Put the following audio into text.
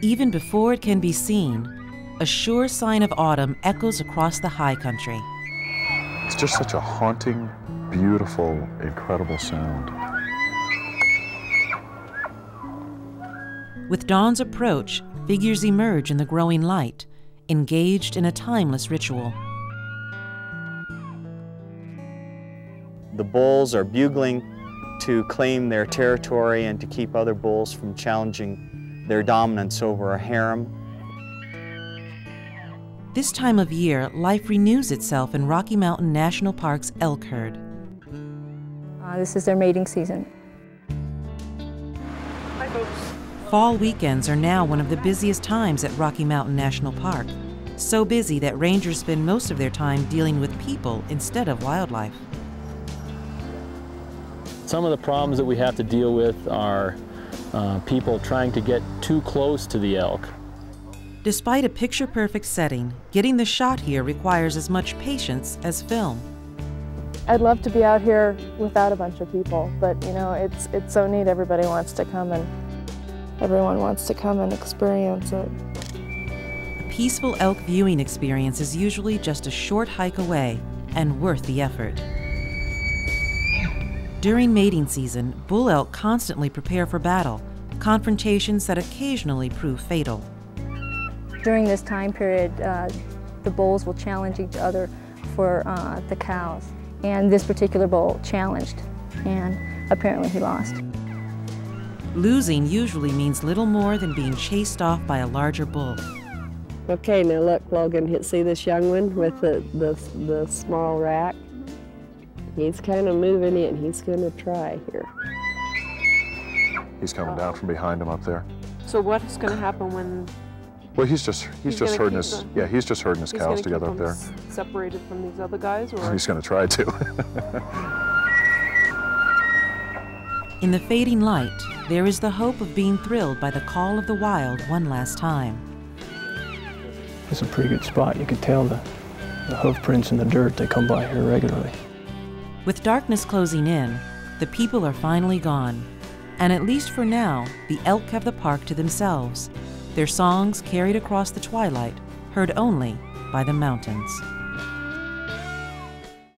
Even before it can be seen, a sure sign of autumn echoes across the high country. It's just such a haunting, beautiful, incredible sound. With dawn's approach, figures emerge in the growing light, engaged in a timeless ritual. The bulls are bugling to claim their territory and to keep other bulls from challenging their dominance over a harem. This time of year, life renews itself in Rocky Mountain National Park's elk herd. This is their mating season. Hi, folks. Fall weekends are now one of the busiest times at Rocky Mountain National Park. So busy that rangers spend most of their time dealing with people instead of wildlife. Some of the problems that we have to deal with are people trying to get too close to the elk. Despite a picture-perfect setting, getting the shot here requires as much patience as film. I'd love to be out here without a bunch of people, but you know, it's so neat. Everybody wants to come, and everyone wants to come and experience it. A peaceful elk viewing experience is usually just a short hike away and worth the effort. During mating season, bull elk constantly prepare for battle, confrontations that occasionally prove fatal. During this time period, the bulls will challenge each other for the cows, and this particular bull challenged, and apparently he lost. Losing usually means little more than being chased off by a larger bull. Okay, now look, Logan, see this young one with the small rack? He's kind of moving in. He's going to try here. He's coming down from behind him up there. So what is going to happen when? Well, he's just herding his he's cows together up there. Separated from these other guys, or he's going to try to. In the fading light, there is the hope of being thrilled by the call of the wild one last time. It's a pretty good spot. You can tell the hoof prints in the dirt. They come by here regularly. With darkness closing in, the people are finally gone. And at least for now, the elk have the park to themselves, their songs carried across the twilight, heard only by the mountains.